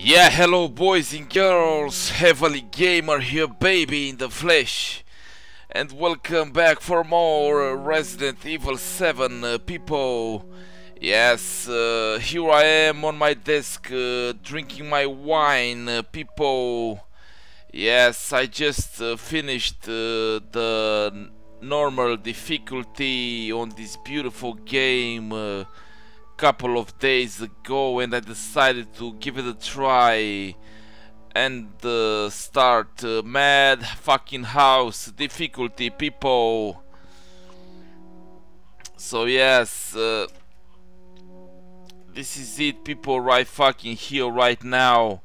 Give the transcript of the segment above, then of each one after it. Yeah, hello boys and girls, HeavilyGamer here, baby, in the flesh. And welcome back for more Resident Evil 7, people. Yes, here I am on my desk, drinking my wine, people. Yes, I just finished the normal difficulty on this beautiful game couple of days ago, and I decided to give it a try and start mad fucking house difficulty, people. So yes, this is it, people, right fucking here, right now.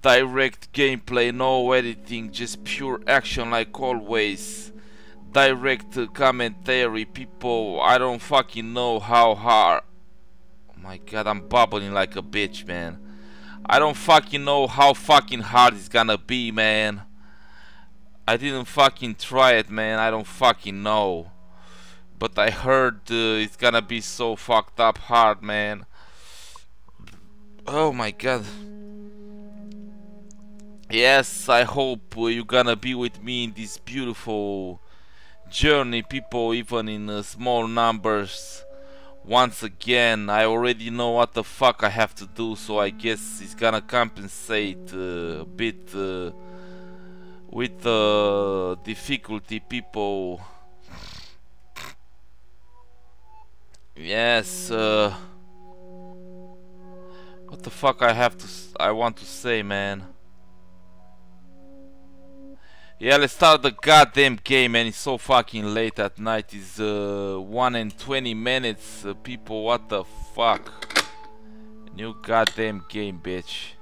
Direct gameplay, no editing, just pure action like always. Direct commentary, people. I don't fucking know how hard. My god, I'm bubbling like a bitch, man. I don't fucking know how fucking hard it's gonna be, man. I didn't fucking try it, man. I don't fucking know. But I heard it's gonna be so fucked up hard, man. Oh my god. Yes, I hope you're gonna be with me in this beautiful journey, people, even in small numbers. Once again, I already know what the fuck I have to do, so I guess it's gonna compensate a bit with the difficulty, people. Yes, what the fuck I want to say, man. Yeah, let's start the goddamn game, man. It's so fucking late at night. It's 1 and 20 minutes, people. What the fuck? New goddamn game, bitch.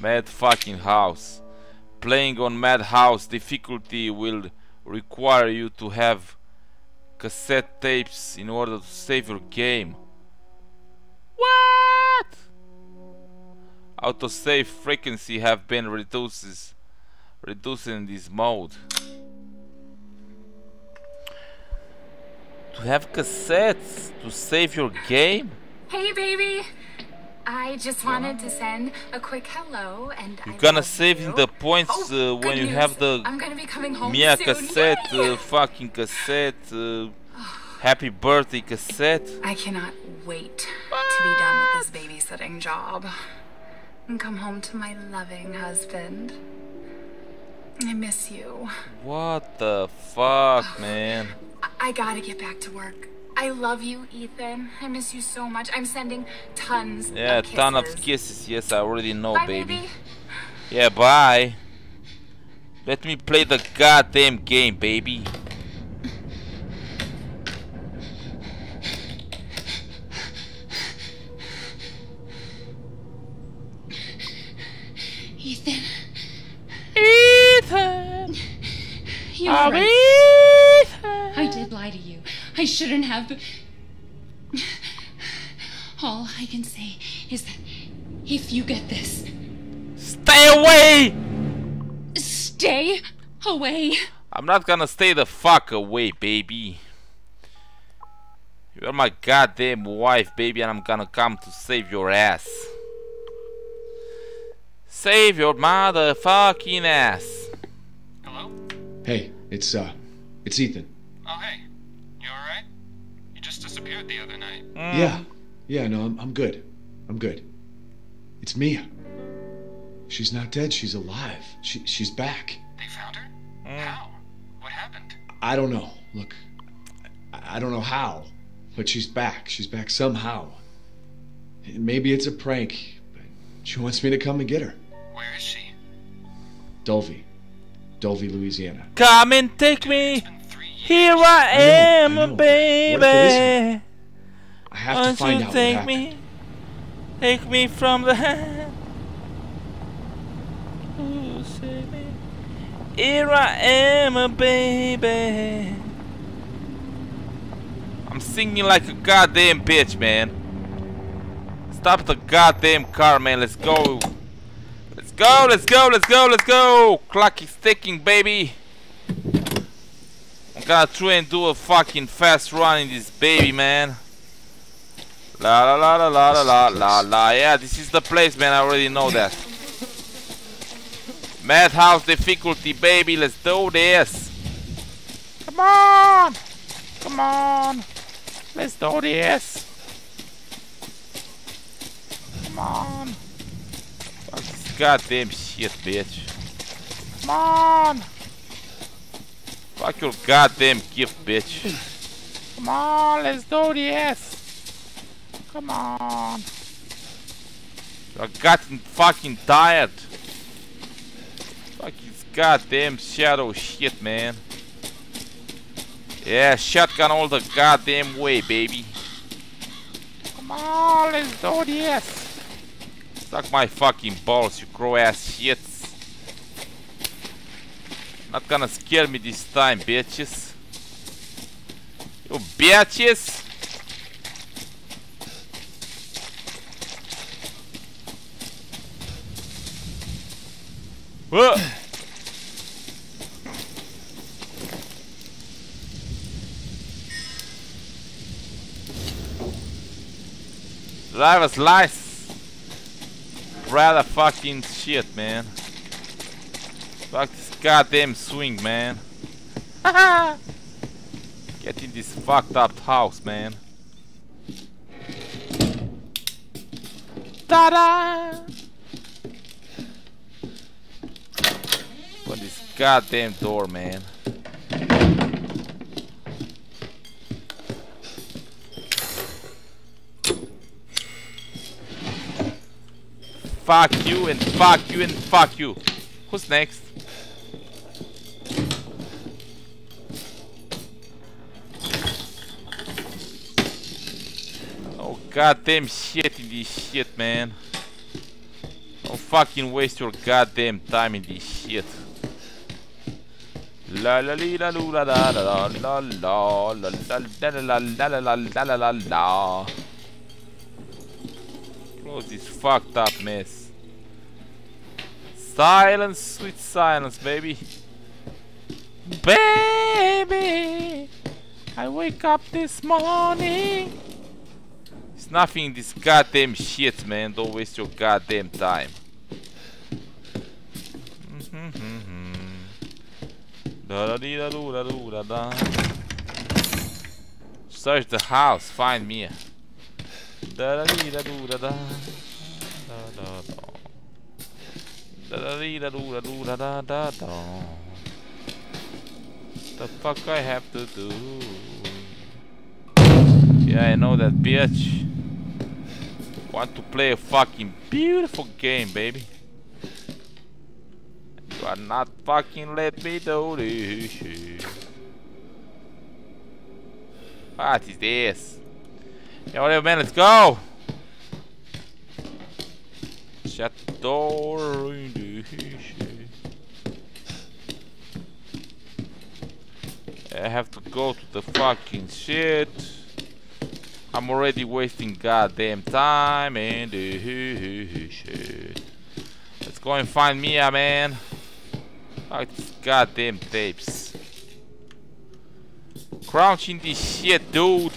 Mad fucking house. Playing on Madhouse difficulty will require you to have cassette tapes in order to save your game. What? Autosave frequency have been reducing this mode. To have cassettes to save your game? Hey baby, I just wanted to send a quick hello, and you're gonna save in the points when you have the Mia cassette, fucking cassette, happy birthday cassette. I cannot wait to be done with this babysitting job and come home to my loving husband. I miss you. What the fuck, man? I gotta get back to work. I love you, Ethan. I miss you so much. I'm sending tons of kisses. Yeah, ton of kisses. Yes, I already know, bye, baby. Yeah, bye. Let me play the goddamn game, baby. Ethan. Ethan! You were right. Ethan! I did lie to you. I shouldn't have, but all I can say is that if you get this... Stay away! Stay away? I'm not gonna stay the fuck away, baby. You're my goddamn wife, baby, and I'm gonna come to save your ass. Save your motherfucking ass. Hello? Hey, it's Ethan. Oh, hey. You alright? You just disappeared the other night. Yeah, no, I'm good. I'm good. It's Mia. She's not dead, she's alive. She's back. They found her? How? What happened? I don't know. Look, I don't know how, but she's back. She's back somehow. Maybe it's a prank, but she wants me to come and get her. Where is she? Dulvey, Louisiana. Come and take me. Here I am, I know. Baby. What if it isn't? I have to find out what happened. Take me from the hand. Ooh, save me. Here I am, baby. I'm singing like a goddamn bitch, man. Stop the goddamn car, man. Let's go. Go, let's go, let's go, let's go! Clock is ticking, baby! I'm gonna try and do a fucking fast run in this baby, man. La la la la la la la la. Yeah, this is the place, man. I already know that. Madhouse difficulty, baby. Let's do this. Come on. Come on. Let's do this. Come on. Fuck this goddamn shit, bitch. Come on. Fuck your goddamn gift, bitch. Come on. Let's do this. Come on. I got fucking tired. Fucking goddamn shadow shit, man. Yeah, shotgun all the goddamn way, baby. Come on, let's do this. Suck my fucking balls, you crow ass shits. Not gonna scare me this time, bitches. You bitches. Whoa. Driver's license, rather fucking shit, man. Fuck this goddamn swing, man. Get in this fucked up house, man. Ta-da! This goddamn door, man. Fuck you and fuck you and fuck you. Who's next? Oh goddamn shit in this shit, man. Don't fucking waste your goddamn time in this shit. La la la la la la la la la la la la la la la. Close this fucked up mess. Silence, sweet silence, baby. Baby, I wake up this morning. It's nothing in this goddamn shit, man. Don't waste your goddamn time. Search the house, find me. The fuck I have to do? Yeah, I know that, bitch. Want to play a fucking beautiful game, baby. You are not fucking let me do this. What is this? Yeah, whatever, man, let's go! Shut the door. I have to go to the fucking shit. I'm already wasting goddamn time and shit. Let's go and find Mia, man. Fuck these goddamn tapes. Crouching this shit, dude.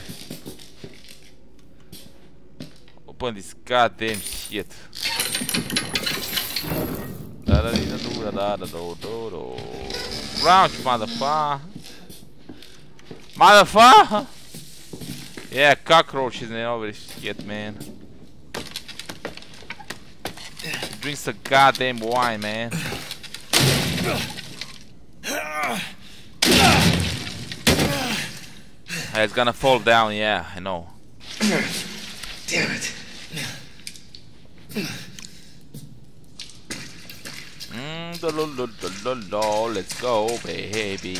Open this goddamn shit. Crouch, motherfucker. Motherfucker? Yeah, cockroaches and all this shit, man. Drink some goddamn wine, man. It's gonna fall down, yeah, I know. Damn it. Let's go, baby.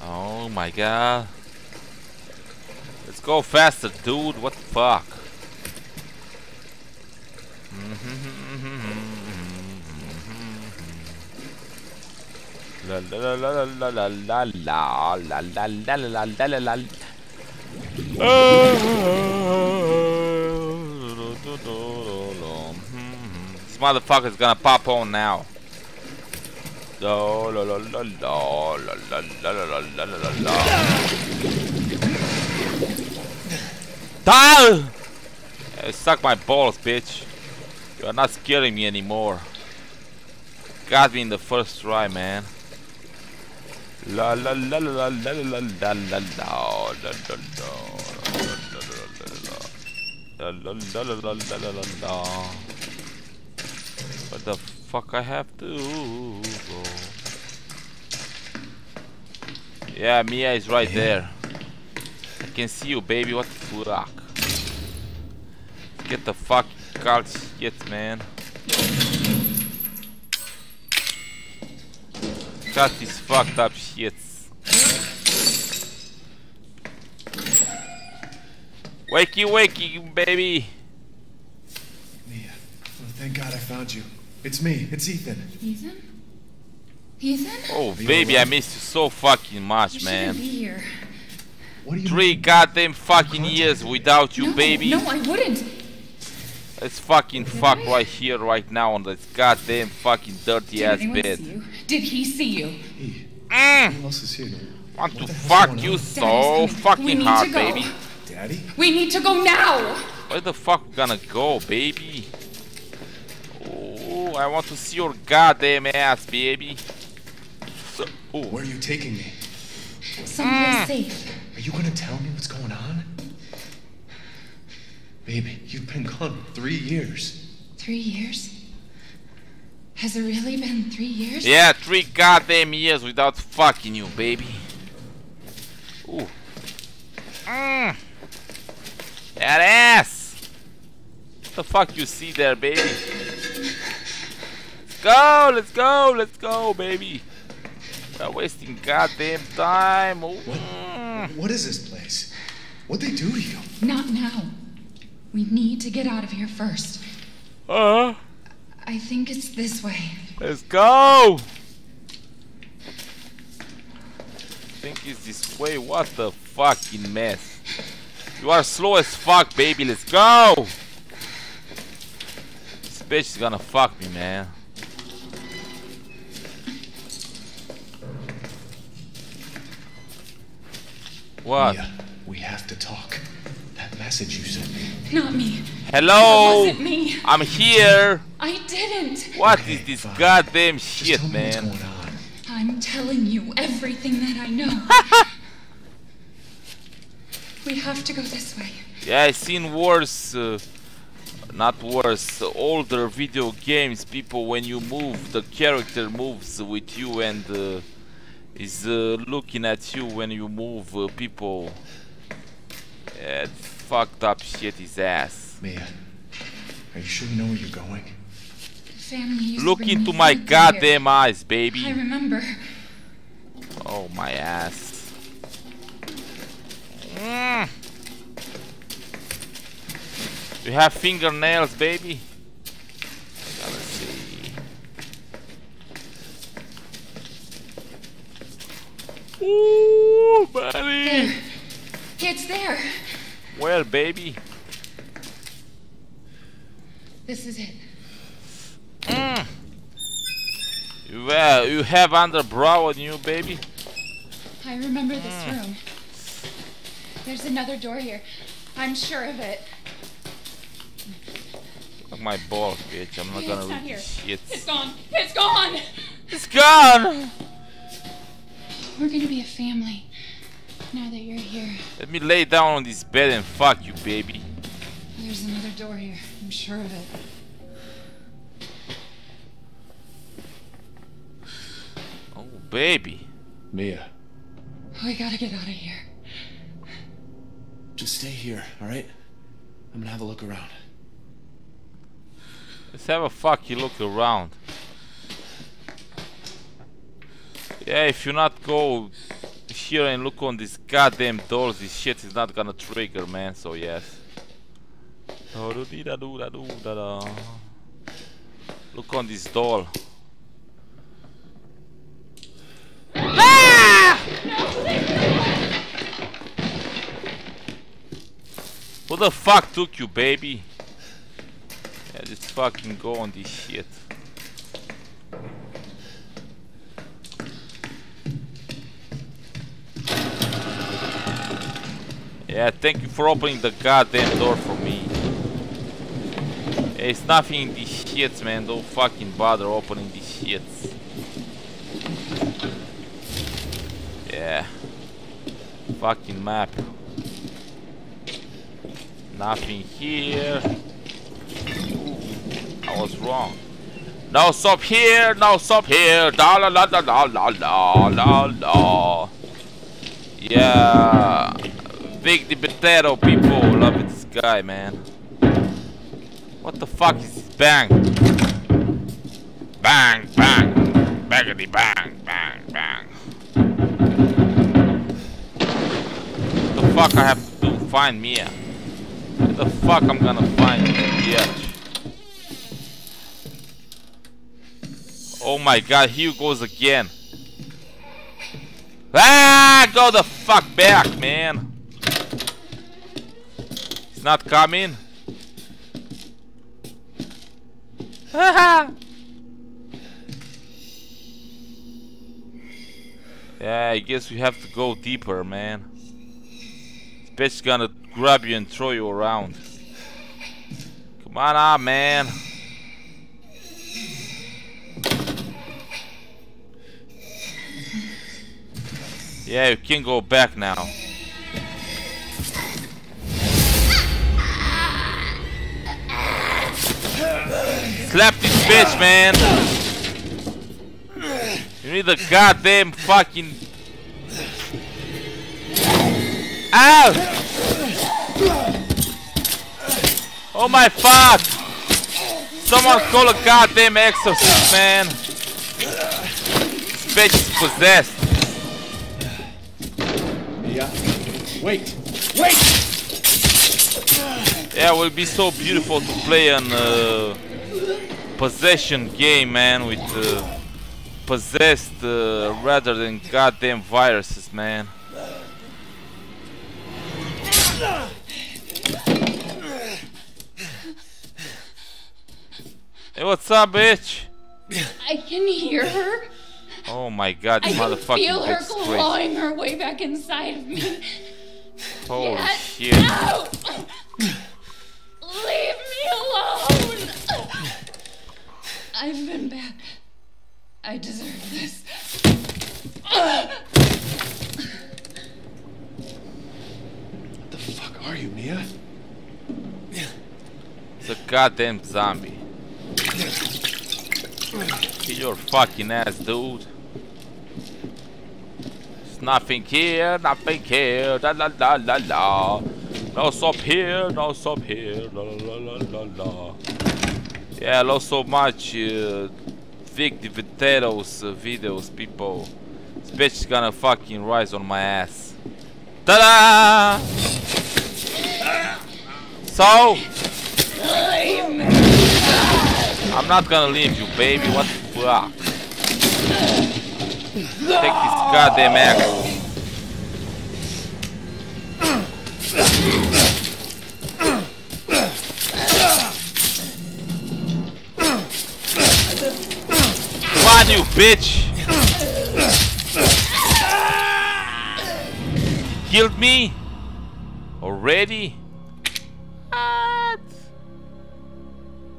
Oh my god. Let's go faster, dude. What the fuck? La la la la la la la la la la la la la la. This motherfucker's gonna pop on now. Tyler! Hey, suck my balls, bitch. You are not scaring me anymore. Got me in the first try, man. La la la la la la la la la la la. What the fuck I have to go? Yeah, Mia is right there. I can see you, baby. What the fuck? Get the fuck card shit, man. Got these fucked up shits. Wakey, wakey, baby. Mia, oh, thank God I found you. It's me. It's Ethan. Ethan? Ethan? Oh, baby, I missed you so fucking much, man. You shouldn't be here. What do you mean? Goddamn fucking years without you, baby. No, I wouldn't. Let's fucking fuck right here, right now, on this goddamn fucking dirty ass bed. Did he see you? He. Who else is here? Want to fuck you so fucking hard, baby. Daddy? We need to go now! Where the fuck we gonna go, baby? Oh, I want to see your goddamn ass, baby. So, oh. Where are you taking me? Somewhere safe. Are you gonna tell me what's going on? Baby, you've been gone 3 years. 3 years? Has it really been 3 years? Yeah, 3 goddamn years without fucking you, baby. Ooh. That ass! What the fuck you see there, baby? Let's go, let's go, let's go, baby. We're wasting goddamn time. What is this place? What'd they do to you? Not now. We need to get out of here first. Uh-huh. I think it's this way. Let's go! I think it's this way. What the fucking mess. You are slow as fuck, baby. Let's go! This bitch is gonna fuck me, man. What? Mia, we have to talk. That message you sent me. Not me. Hello. It wasn't me. I'm here. I didn't. What is this goddamn shit, man? What's going on? I'm telling you everything that I know. We have to go this way. Yeah, I've seen worse, not worse, older video games. People, when you move, the character moves with you and is looking at you when you move. People. Yeah, fucked up shit his ass. Mia, are you sure you know where you're going? Look into my goddamn eyes, baby. I remember. Oh, my ass. You have fingernails, baby? Let's see. Ooh, buddy. There. It's there. Well, baby. This is it. Well, you have underbrow on you, baby. I remember this room. There's another door here. I'm sure of it. Fuck my balls, bitch. I'm not gonna read this shit. It's gone. It's gone. It's gone. We're gonna be a family. Now that you're here. Let me lay down on this bed and fuck you, baby. There's another door here. I'm sure of it. Oh, baby. Mia. We gotta get out of here. Just stay here, alright? I'm gonna have a look around. Let's have a fucking look around. Yeah, if you not go here and look on these goddamn doors, this shit is not gonna trigger, man, so yes. Look on this door. Ah! Who the fuck took you, baby? Yeah, Just fucking go on this shit. Yeah, thank you for opening the goddamn door for me. There's nothing in these shits, man. Don't fucking bother opening these shits. Yeah. Fucking map. Nothing here. I was wrong. No stop here, no stop here. Da la la la la la la la la. Yeah. Big the potato people. Love it, this guy, man. What the fuck is this? Bang! Bang! Bang! Baggity bang! Bang! Bang! What the fuck I have to do? Find Mia. Where the fuck I'm gonna find Mia? Oh my god, here goes again. Ah! Go the fuck back, man! He's not coming. Yeah, I guess we have to go deeper, man. This bitch is gonna grab you and throw you around. Come on up, man. Yeah, you can go back now. Slap this bitch, man! You need a goddamn fucking... Ow! Oh my fuck! Someone call a goddamn exorcist, man! This bitch is possessed! Yeah. Wait! Wait! Yeah, it will be so beautiful to play on... possession game, man, with possessed rather than goddamn viruses, man. Hey, what's up, bitch? I can hear her. Oh my god, you motherfucking I can feel her clawing her way back inside of me. Holy shit. No! Leave me alone! I've been bad. I deserve this. What the fuck are you, Mia? It's a goddamn zombie. Kill your fucking ass, dude. There's nothing here, nothing here. La la la la la. No stop here, no stop here. La la la la la. Yeah, I lost so much Vic the Viteros videos, people. This bitch is gonna fucking rise on my ass. Ta-da! So? I'm not gonna leave you, baby. What the fuck? Take this goddamn axe. You bitch! You killed me already? What?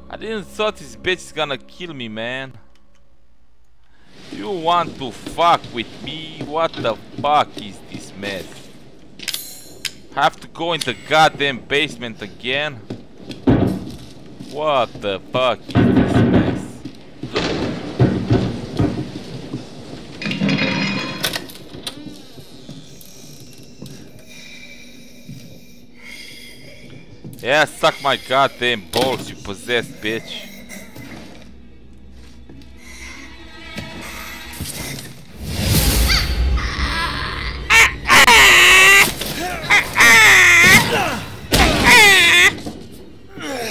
I didn't thought this bitch is gonna kill me, man. You want to fuck with me? What the fuck is this mess? Have to go in the goddamn basement again? What the fuck is this mess? Yeah, suck my goddamn balls, you possessed bitch.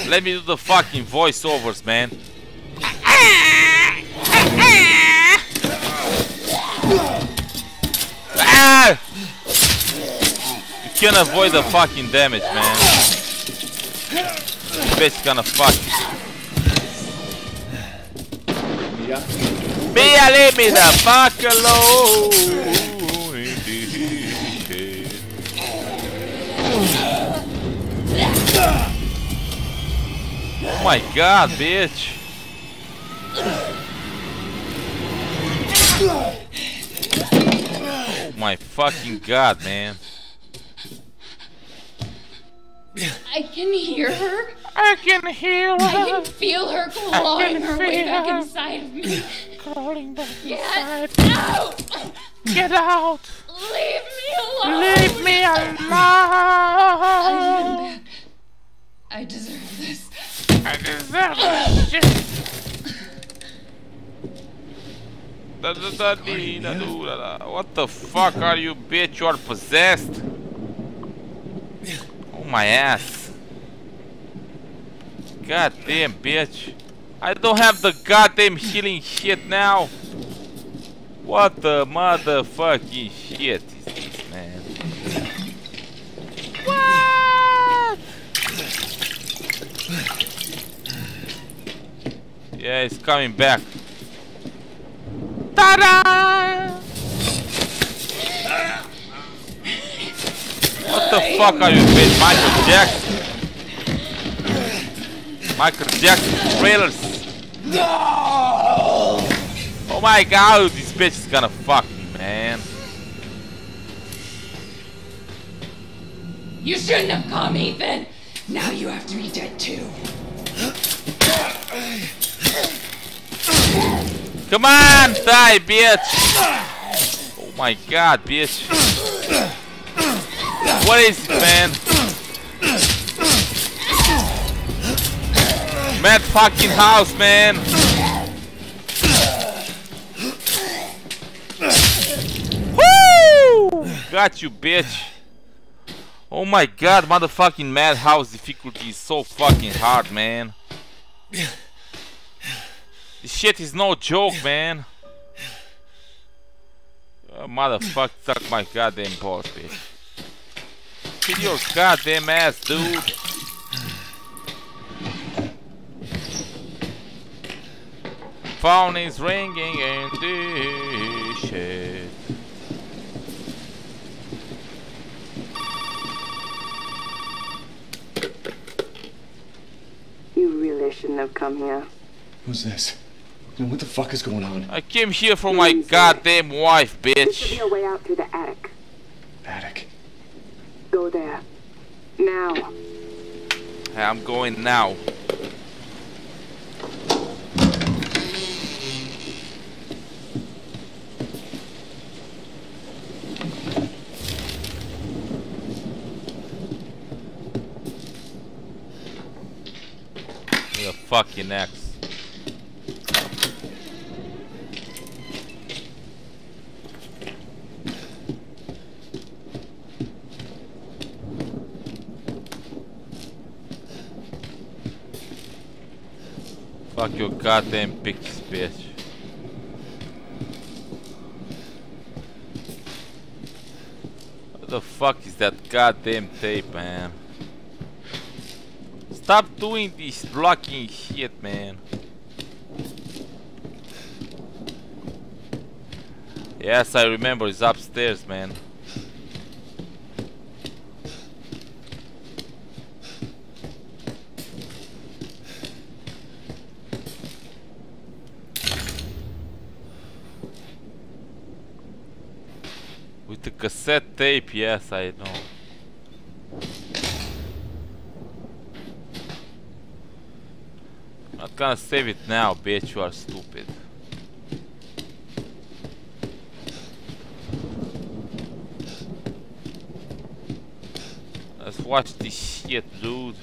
Let me do the fucking voiceovers, man. You can't avoid the fucking damage, man. This bitch gonna fuck. Yeah. Mia, leave me the fuck alone. Oh my god, bitch. Oh my fucking god, man. I can hear her. I can hear her. I can feel her clawing her way back inside of me. Crawling back inside. No! Get out! Leave me alone! Leave me alone! I'm bad. I deserve this. I deserve this shit. What the fuck are you, bitch? You are possessed? Oh my ass. God damn, bitch. I don't have the goddamn healing shit now. What the motherfucking shit is this, man? What? Yeah, it's coming back. Ta-da! What the fuck are you, bitch? Michael Jackson? Michael Jackson trailers? No! Oh my god, this bitch is gonna fuck me, man. You shouldn't have come, Ethan. Now you have to be dead too. Come on, die, bitch! Oh my god, bitch. What is it, man? Mad fucking house, man. Woo! Got you, bitch. Oh my god, motherfucking Madhouse difficulty is so fucking hard, man. This shit is no joke, man. Motherfucker, suck my goddamn balls, bitch. Get your goddamn ass, dude. Phone is ringing and this shit. You really shouldn't have come here. Who's this? And what the fuck is going on? I came here for my goddamn wife, bitch. There should be a way out through the attic. Attic? Go there. Now. Hey, I'm going now. Where the fuck your next? Fuck your goddamn pictures, bitch. What the fuck is that goddamn tape, man? Stop doing this blocking shit, man. Yes, I remember, it's upstairs, man. The cassette tape, yes, I know. I'm not gonna save it now, bitch, you are stupid. Let's watch this shit, dude.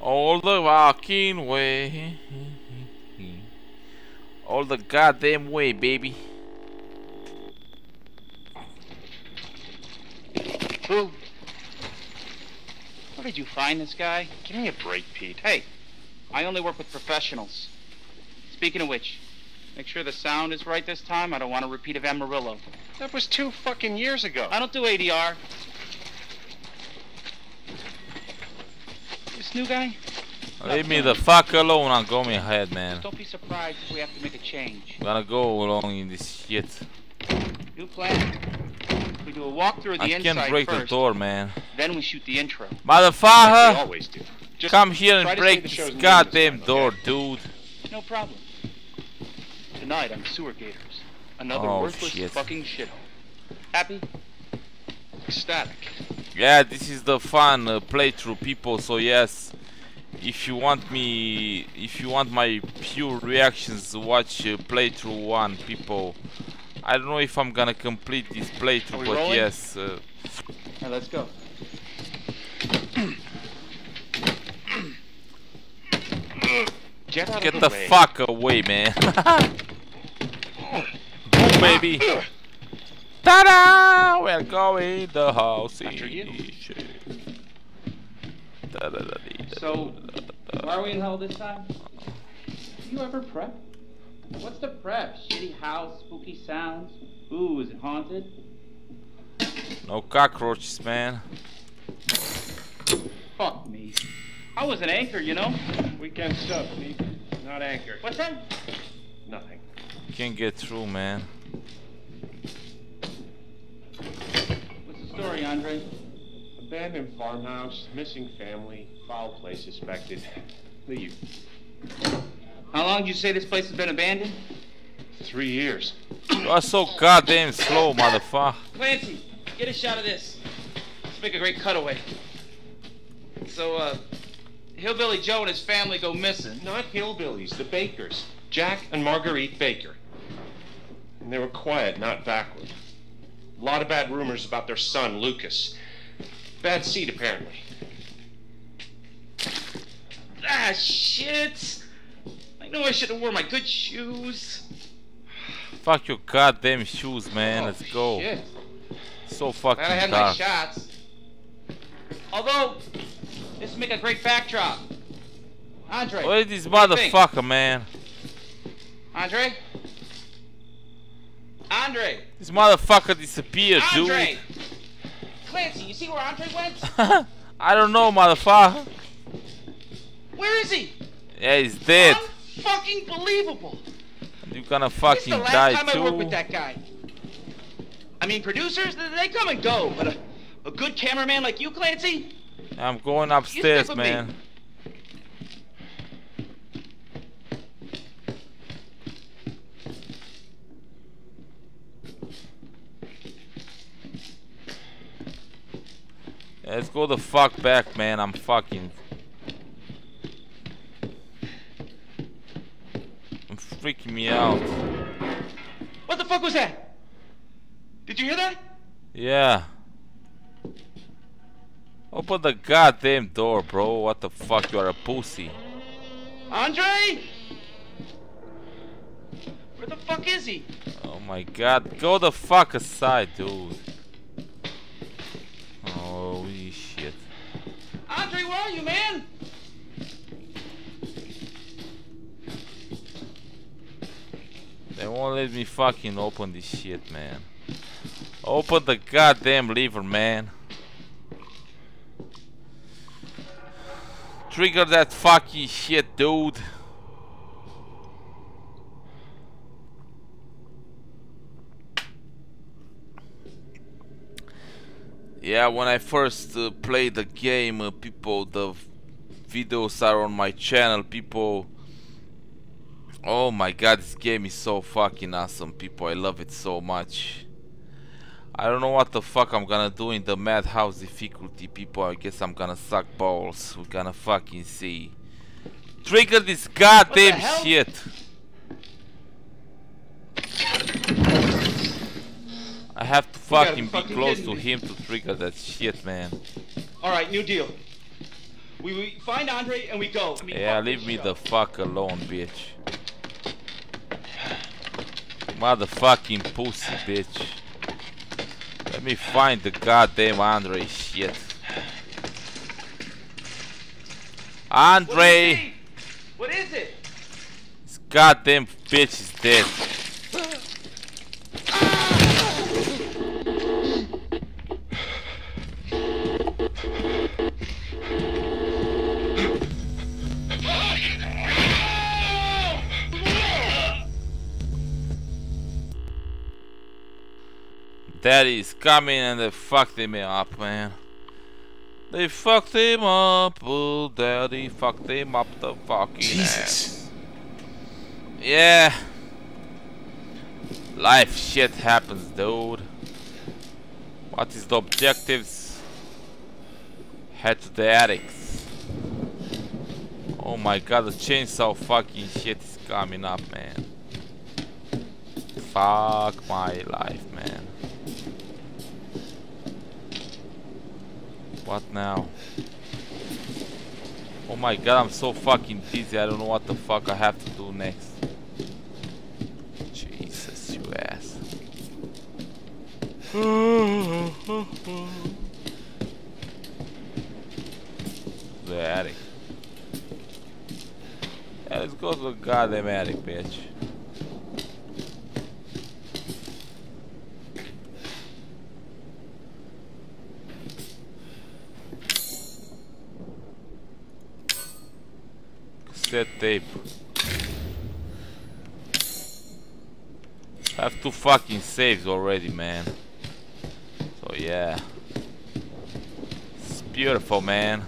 All the walking way, all the goddamn way, baby. Who? Where did you find this guy? Give me a break, Pete. Hey, I only work with professionals. Speaking of which, Make sure the sound is right this time. I don't want a repeat of Amarillo. That was 2 fucking years ago. I don't do ADR. This new guy? Leave me the fuck alone. I'll go in my head, man. Just don't be surprised if we have to make a change. I'm gonna go along in this shit. New plan. We do a walkthrough of the inside first. I can't break the door, man. Then we shoot the intro. Motherfucker! We always do. Just come here and break this goddamn door, dude. No problem. Tonight I'm Sewer Gators. Another worthless fucking shithole. Happy? Ecstatic. Yeah, this is the fun playthrough, people. So yes, if you want my pure reactions, watch playthrough 1, people. I don't know if I'm gonna complete this playthrough, but rolling? Yes. Right, let's go. Get the fuck away, man. Boom, baby. Ta-da! We're going the house. So, why are we in hell this time? Do you ever prep? What's the prep? Shitty house, spooky sounds. Ooh, is it haunted? No cockroaches, man. Fuck me. I was an anchor, you know? Weekend stuff, Nick. Not anchor. What's that? Nothing. Can't get through, man. What's the story, Andre? Abandoned farmhouse, missing family, foul play suspected. Leave. How long did you say this place has been abandoned? 3 years. You are so goddamn slow, motherfucker. Clancy, get a shot of this. Let's make a great cutaway. So, Hillbilly Joe and his family go missing. Not hillbillies, the Bakers. Jack and Marguerite Baker. And they were quiet, not backward. A lot of bad rumors about their son, Lucas. Bad seed, apparently. Ah, shit! I know I should have worn my good shoes. Fuck your goddamn shoes, man. Oh, let's go. Shit. So fucking dark. I had my shots. Although, this would make a great backdrop. Andre. Where is this motherfucker, man? Andre? Andre! This motherfucker disappeared, dude. Andre! Clancy, you see where Andre went? I don't know, motherfucker. Where is he? Yeah, he's dead. Unfucking believable. You're gonna fucking die, too. This is the last time I worked with that guy. I mean, producers, they come and go, but a good cameraman like you, Clancy? I'm going upstairs, man. Yeah, let's go the fuck back, man. I'm fucking. I'm freaking me out. What the fuck was that? Did you hear that? Yeah. Open the goddamn door, bro. What the fuck? You are a pussy. Andre? Where the fuck is he? Oh my god. Go the fuck aside, dude. Holy shit. Andre, where are you, man? They won't let me fucking open this shit, man. Open the goddamn lever, man. Trigger that fucking shit, dude. Yeah, when I first played the game, people, the videos are on my channel, people. Oh my god, this game is so fucking awesome, people. I love it so much. I don't know what the fuck I'm gonna do in the Madhouse difficulty, people. I guess I'm gonna suck balls. We're gonna fucking see. Trigger this goddamn shit. I have to fucking be close to him to trigger that shit, man. Alright, new deal. We find Andre and we go. I mean, yeah, leave me the fuck alone, bitch. Motherfucking pussy, bitch. Let me find the goddamn Andre shit. Andre! What is it? This goddamn bitch is dead. Daddy's coming and they fucked him up, man. They fucked him up, oh daddy fucked him up the fucking Jesus ass. Yeah. Life shit happens, dude. What is the objectives? Head to the attics. Oh my god, the chainsaw fucking shit is coming up, man. Fuck my life, man. What now? Oh my god, I'm so fucking dizzy. I don't know what the fuck I have to do next. Jesus, you ass. The attic. Yeah, let's go to the goddamn attic, bitch. Tape. I have 2 fucking saves already, man. So yeah, it's beautiful, man.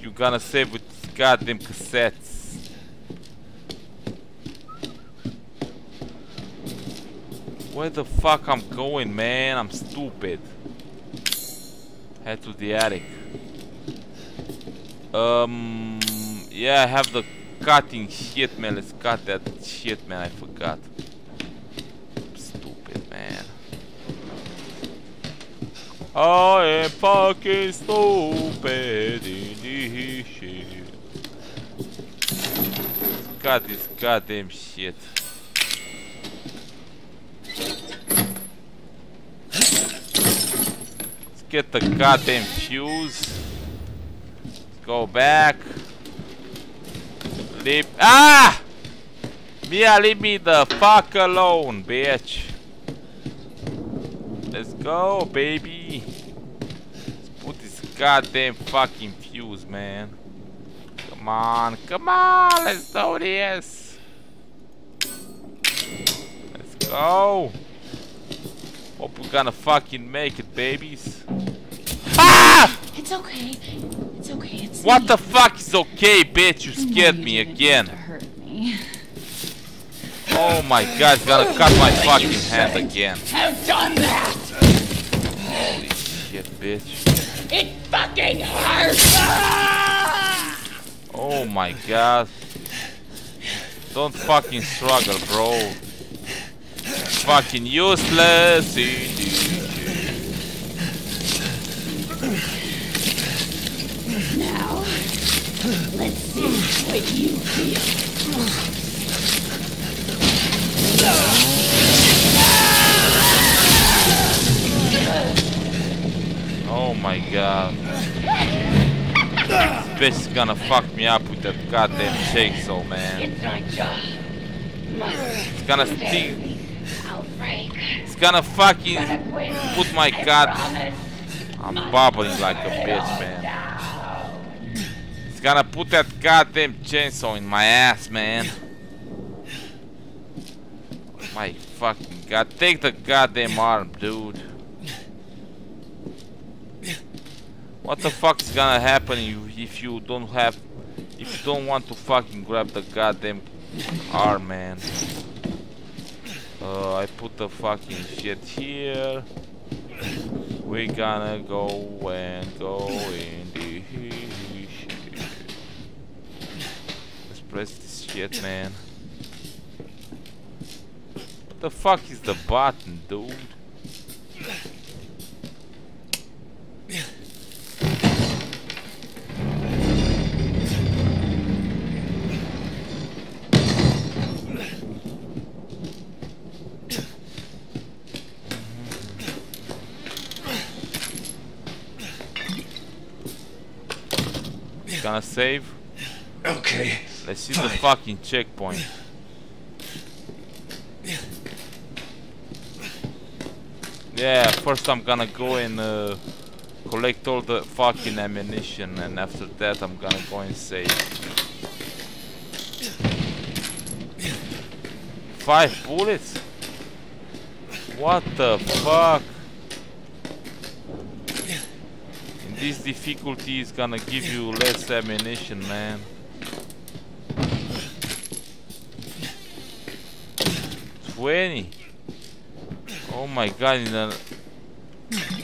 You gonna save with goddamn cassettes. Where the fuck I'm going, man? I'm stupid. Head to the attic. Yeah, I have the cutting shit, man. Let's cut that shit, man. I forgot. Stupid, man. I am fucking stupid in this shit. Cut this goddamn shit. Let's get the goddamn fuse. Let's go back. Leave. Ah! Mia, leave me the fuck alone, bitch. Let's go, baby. Let's put this goddamn fucking fuse, man. Come on, come on, let's do this. Let's go. Hope we're gonna fucking make it, babies. Ah! It's okay. It's okay. It's what me. The fuck is okay, bitch? You scared me again. Hurt me. Oh my god, it's gonna cut my fucking hand again. I've done that. Holy shit, bitch. It fucking hurts. Oh my god. Don't fucking struggle, bro. Fucking useless. Let's see what you feel. Oh my god. This bitch is gonna fuck me up with that goddamn chainsaw, man. It's my job. It's gonna stick. It's gonna fucking put my god. I'm bubbling like a bitch, man. Gotta put that goddamn chainsaw in my ass, man. My fucking god. Take the goddamn arm, dude. What the fuck is gonna happen if you don't have... If you don't want to fucking grab the goddamn arm, man. I put the fucking shit here. We gonna go and go in the heat. Press this shit, man. What the fuck is the button, dude? Gonna save? Okay. Let's see the fucking checkpoint. Yeah, first I'm gonna go and collect all the fucking ammunition, and after that I'm gonna go and save. 5 bullets? What the fuck? And this difficulty is gonna give you less ammunition, man. Oh my god, in a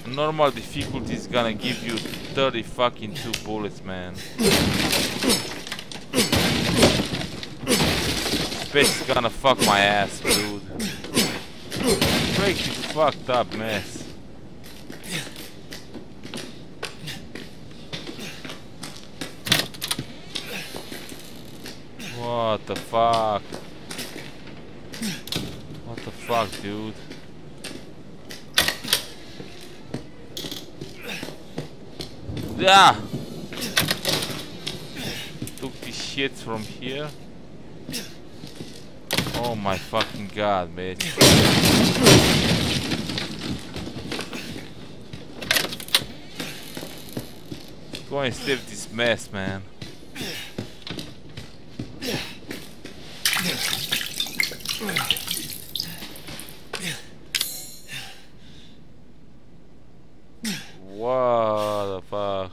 normal difficulty is gonna give you 30 fucking 2 bullets, man. This bitch is gonna fuck my ass, dude. Break this fucked up mess. What the fuck? What the fuck, dude? Yeah. Took this shit from here. Oh my fucking god, bitch. Go and save this mess, man. What the fuck?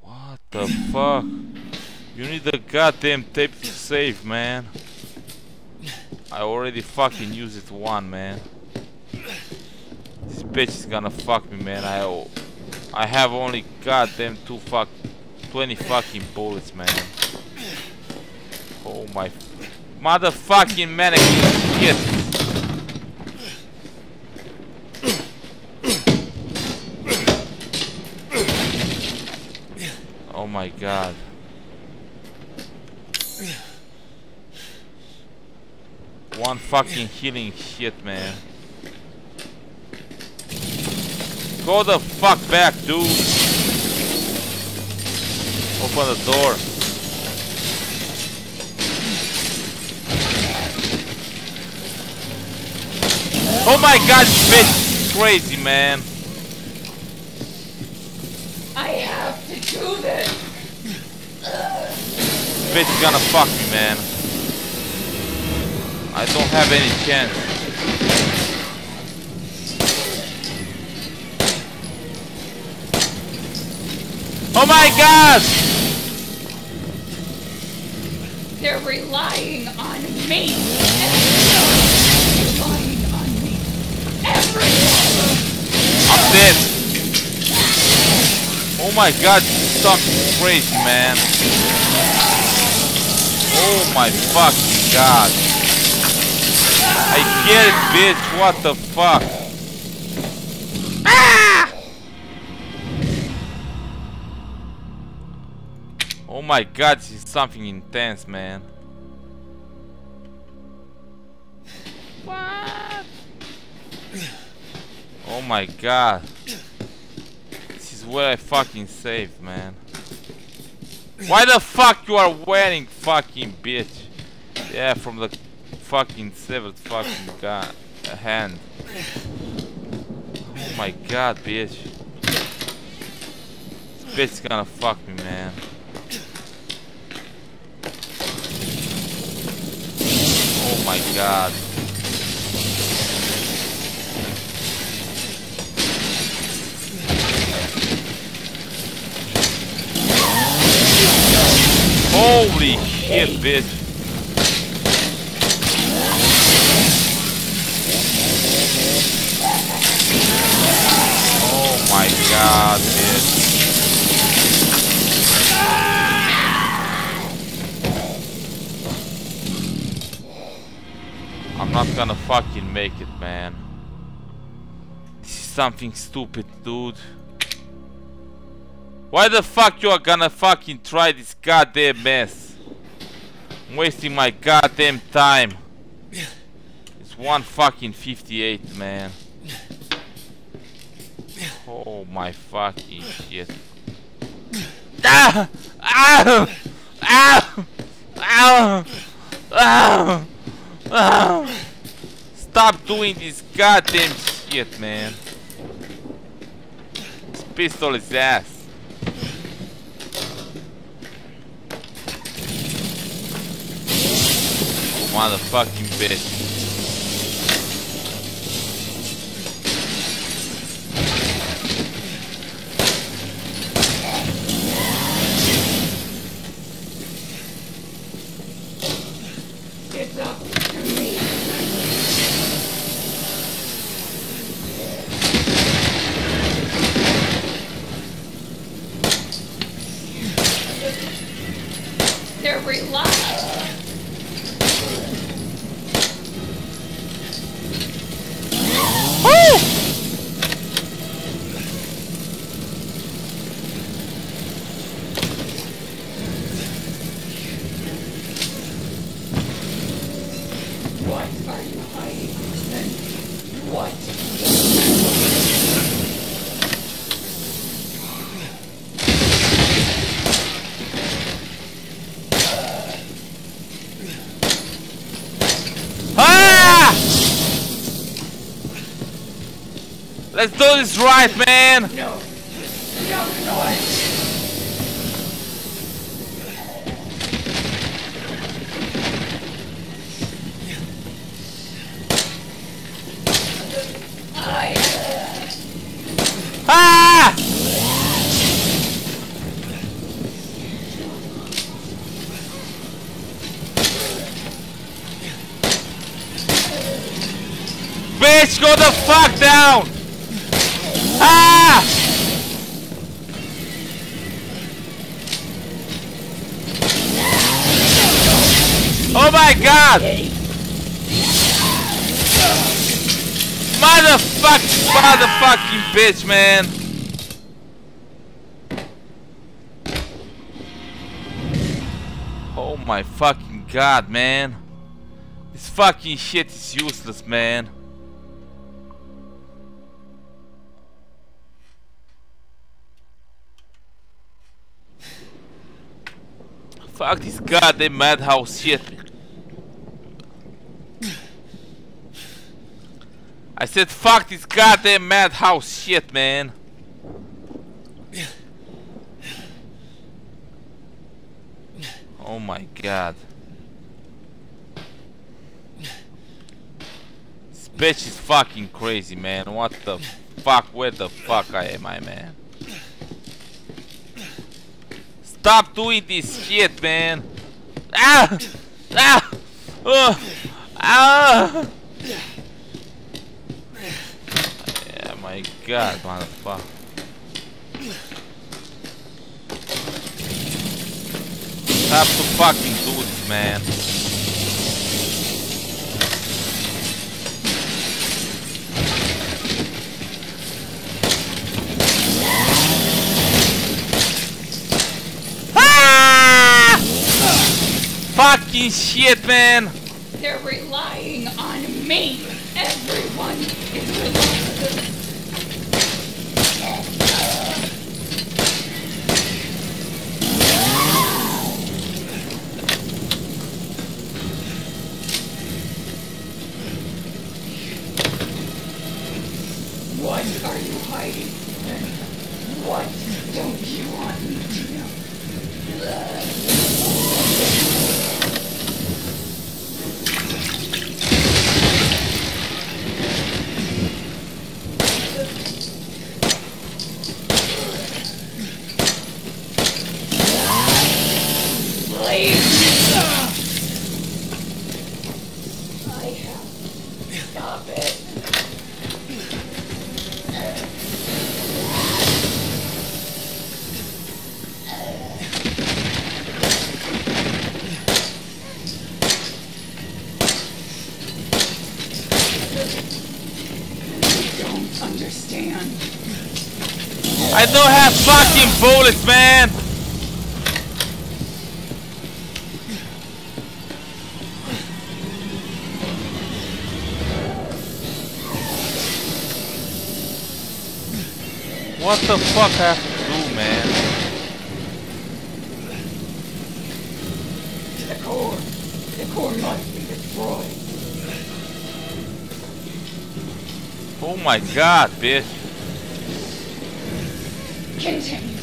What the fuck? You need the goddamn tape to save, man. I already fucking used it one, man. This bitch is gonna fuck me, man. I have only goddamn 20 fucking bullets, man. Oh my motherfucking mannequin shit. Oh my god. One fucking healing shit, man. Go the fuck back, dude. Open the door. Oh my god, bitch, it's crazy, man. I have to do this. Bitch is gonna fuck me, man. I don't have any chance. Oh my god! They're relying on me! Everyone's relying on me! Everyone! I'm dead! Oh my god, this stuff is crazy, man! Oh my fucking god! I get it, bitch! What the fuck? Oh my god, this is something intense, man. What? Oh my god. This is where I fucking saved, man. Why the fuck you are wearing, fucking bitch? Yeah, from the fucking severed fucking hand. Oh my god, bitch. This bitch is gonna fuck me, man. Oh my god. Holy shit, bitch. Oh my god, bitch. I'm not gonna fucking make it, man. This is something stupid, dude. Why the fuck you are gonna fucking try this goddamn mess? I'm wasting my goddamn time. It's 1 fucking 58, man. Oh my fucking shit. Ah! Ow! Ow! Ow! Ow! Ow! Stop doing this goddamn shit, man. This pistol is ass. Motherfucking bitch. Let's do this right, man! No. No, no, no. Ah! Bitch, go the fuck down! Ah! Oh my god! Motherfucking bitch, man! Oh my fucking god, man! This fucking shit is useless, man! Fuck this goddamn Madhouse shit. I said fuck this goddamn Madhouse shit, man. Oh my god. This bitch is fucking crazy, man. What the fuck? Where the fuck am I, man? Stop doing this shit, man! Ah! Ah! Ah! Yeah, my god, motherfucker. Stop to fucking do this, man. Fucking shit, man! They're relying on me! Everyone is relying on me! What are you hiding? What don't you want me to know? I don't have fucking bullets, man! What the fuck I have to do, man? The core must be destroyed. Oh my god, bitch. Continue.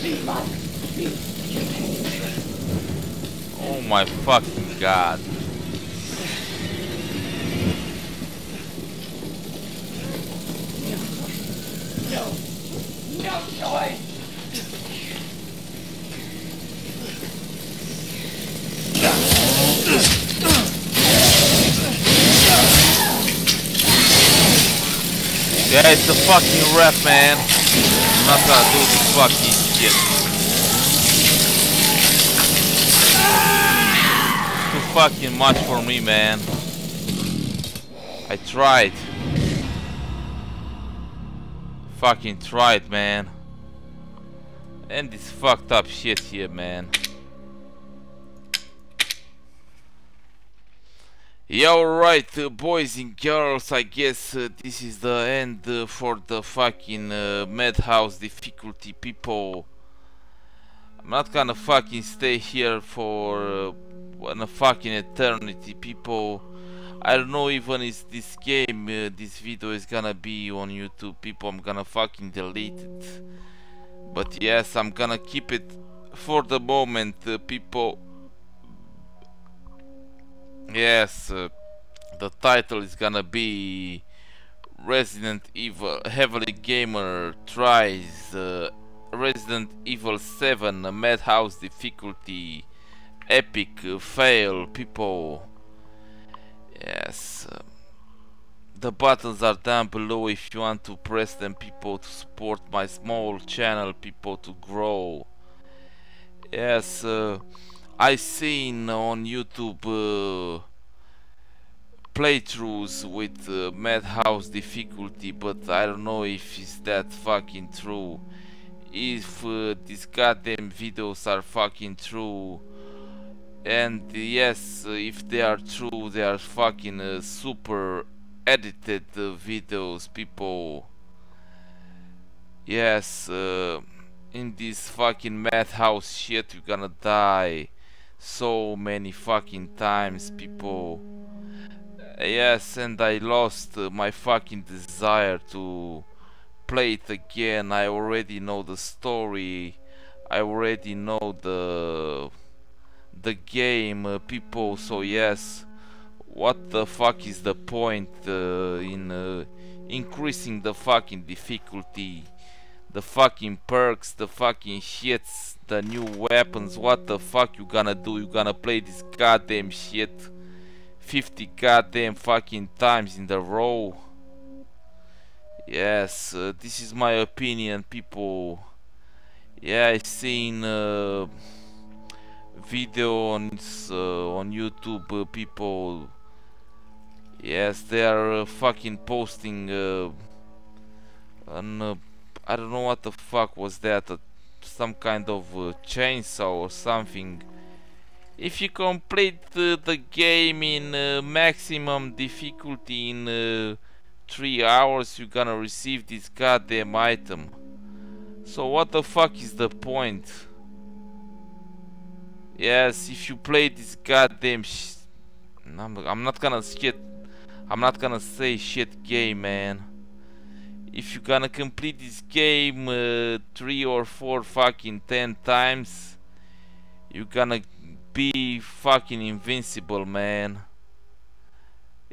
We must be continued. Oh my fucking god. No choice! Yeah, it's the fucking ref, man. I'm not gonna do this fucking shit. Too fucking much for me, man. I tried. Fucking tried, man. And this fucked up shit here, man. Yeah, alright, boys and girls, I guess this is the end for the fucking Madhouse difficulty, people. I'm not gonna fucking stay here for a fucking eternity, people. I don't know even if this game, this video is gonna be on YouTube, people. I'm gonna fucking delete it. But yes, I'm gonna keep it for the moment, people. Yes, the title is gonna be Resident Evil, HeavilyGamer tries Resident Evil 7 Madhouse difficulty epic fail, people. Yes, the buttons are down below if you want to press them, people, to support my small channel, people, to grow. Yes, I seen on YouTube playthroughs with Madhouse difficulty, but I don't know if it's that fucking true. If these goddamn videos are fucking true. And yes, if they are true, they are fucking super edited videos, people. Yes, in this fucking Madhouse shit, you're gonna die so many fucking times, people. Yes, and I lost my fucking desire to play it again. I already know the story. I already know the game, people. So yes, what the fuck is the point in increasing the fucking difficulty, the fucking perks, the fucking hits, the new weapons? What the fuck you gonna do? You gonna play this goddamn shit 50 goddamn fucking times in a row? Yes, this is my opinion, people. Yeah, I seen video on YouTube, people. Yes, they are fucking posting I don't know what the fuck was that, some kind of chainsaw or something. If you complete the game in maximum difficulty in 3 hours, you're gonna receive this goddamn item. So what the fuck is the point? Yes, if you play this goddamn I'm not gonna say shit game, man. If you gonna complete this game 3 or 4 fucking 10 times, you gonna be fucking invincible, man.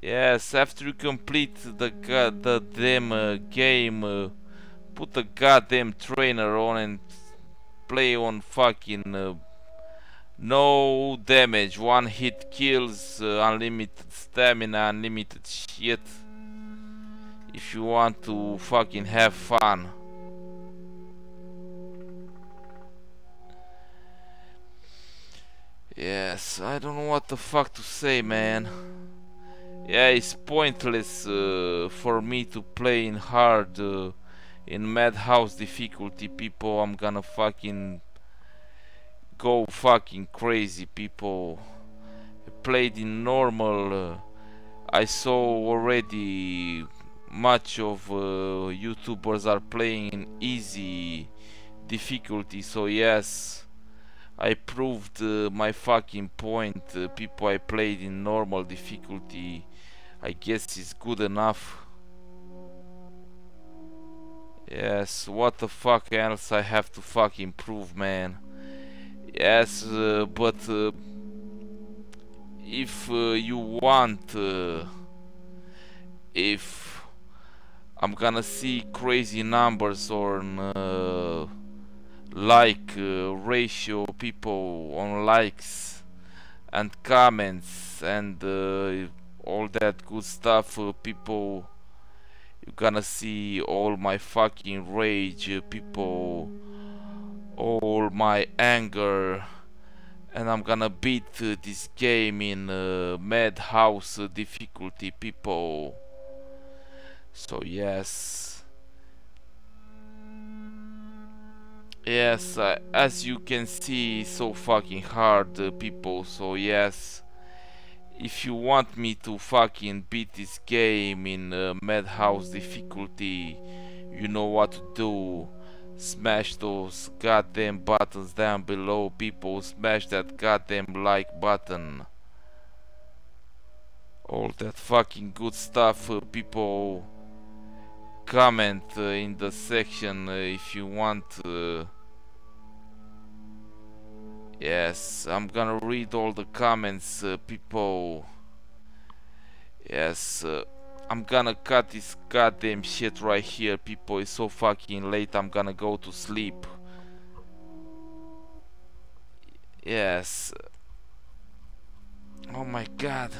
Yes, after you complete the damn game, put the goddamn trainer on and play on fucking no damage, 1-hit kills, unlimited stamina, unlimited shit. If you want to fucking have fun. Yes, I don't know what the fuck to say, man. Yeah, it's pointless for me to play in hard in Madhouse difficulty, people. I'm gonna fucking go fucking crazy, people. I played in normal. I saw already much of YouTubers are playing in easy difficulty, so yes, I proved my fucking point. People I played in normal difficulty, I guess is good enough. Yes, what the fuck else I have to fucking prove, man? Yes, but if you want, if I'm gonna see crazy numbers on like ratio, people on likes and comments and all that good stuff, people, you're gonna see all my fucking rage, people, all my anger, and I'm gonna beat this game in Madhouse difficulty, people. So yes, as you can see, it's so fucking hard, people. So yes, if you want me to fucking beat this game in Madhouse difficulty, you know what to do. Smash those goddamn buttons down below, people. Smash that goddamn like button. All that fucking good stuff, people. Comment in the section if you want. Yes, I'm gonna read all the comments, people. Yes, I'm gonna cut this goddamn shit right here, people. It's so fucking late, I'm gonna go to sleep. Yes. Oh my god.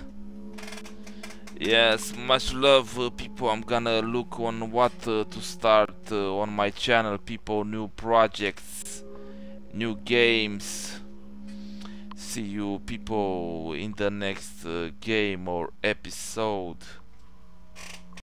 Yes, much love, people. I'm gonna look on what to start on my channel, people. New projects, new games. See you people in the next game or episode.